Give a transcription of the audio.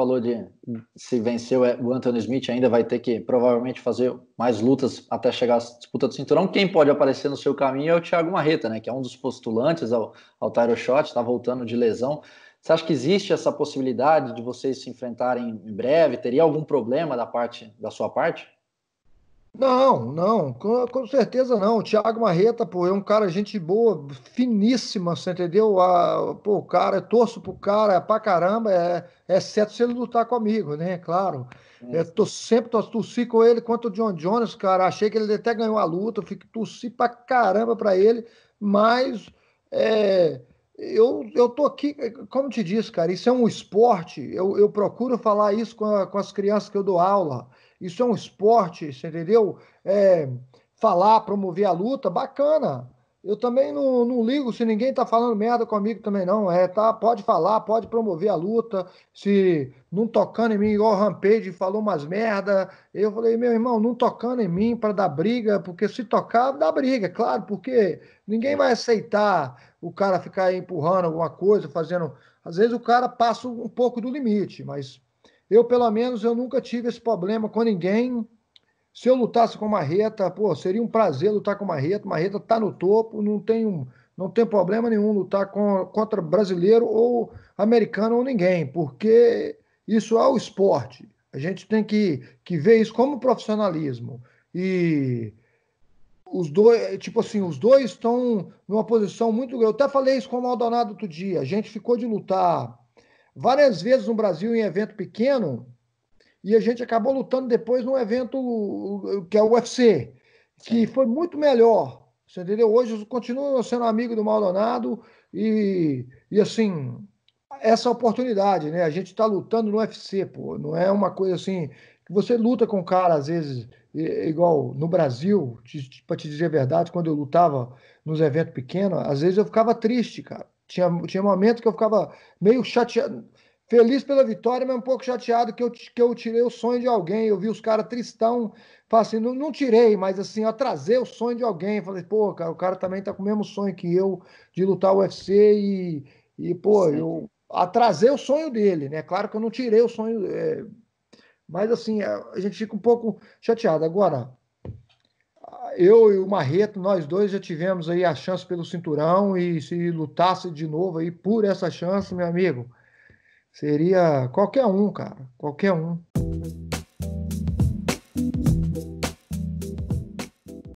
falou de se vencer o Anthony Smith, ainda vai ter que provavelmente fazer mais lutas até chegar à disputa do cinturão. Quem pode aparecer no seu caminho é o Thiago Marreta, né, que é um dos postulantes ao Tiro Shot, está voltando de lesão. Você acha que existe essa possibilidade de vocês se enfrentarem em breve? Teria algum problema da sua parte? Não, com certeza não. O Thiago Marreta, pô, é um cara gente boa, finíssima, você entendeu? Pô, o cara, eu torço pro cara pra caramba, exceto se ele lutar comigo, né? Claro. Torci com ele contra o John Jones, cara. Achei que ele até ganhou a luta, torci pra caramba pra ele, mas eu tô aqui, como te disse, cara, isso é um esporte, eu procuro falar isso com as crianças que eu dou aula. Isso é um esporte, você entendeu? Falar, promover a luta, bacana. Eu também não ligo se ninguém tá falando merda comigo também, não. Pode falar, pode promover a luta. Se não tocando em mim, igual o Rampage falou umas merda. Eu falei, meu irmão, não tocando em mim para dar briga, porque se tocar, dá briga, claro, porque ninguém vai aceitar o cara ficar empurrando alguma coisa, fazendo. Às vezes o cara passa um pouco do limite, mas eu, pelo menos, eu nunca tive esse problema com ninguém. Se eu lutasse com o Marreta, pô, seria um prazer lutar com o Marreta. Marreta tá no topo, não tem problema nenhum lutar contra brasileiro ou americano ou ninguém, porque isso é o esporte. A gente tem que ver isso como profissionalismo. E os dois estão numa posição muito grande. Eu até falei isso com o Maldonado outro dia. A gente ficou de lutar várias vezes no Brasil em evento pequeno, e a gente acabou lutando depois num evento que é o UFC, que foi muito melhor, você entendeu? Hoje eu continuo sendo amigo do Maldonado e assim, essa oportunidade, né? A gente tá lutando no UFC, pô, não é uma coisa assim, que você luta com o cara às vezes, igual no Brasil, para te dizer a verdade, quando eu lutava nos eventos pequenos, às vezes eu ficava triste, cara. Tinha momentos que eu ficava meio chateado, feliz pela vitória, mas um pouco chateado que eu tirei o sonho de alguém. Eu vi os caras tristão, falei assim, não tirei, mas assim, atrasei o sonho de alguém. Falei, pô, cara, o cara também tá com o mesmo sonho que eu de lutar o UFC e pô, sim, eu atrasei o sonho dele, né? Claro que eu não tirei o sonho, mas assim, a gente fica um pouco chateado. Agora, eu e o Marreta, nós dois já tivemos aí a chance pelo cinturão, e se lutasse de novo aí por essa chance, meu amigo, seria qualquer um, cara, qualquer um.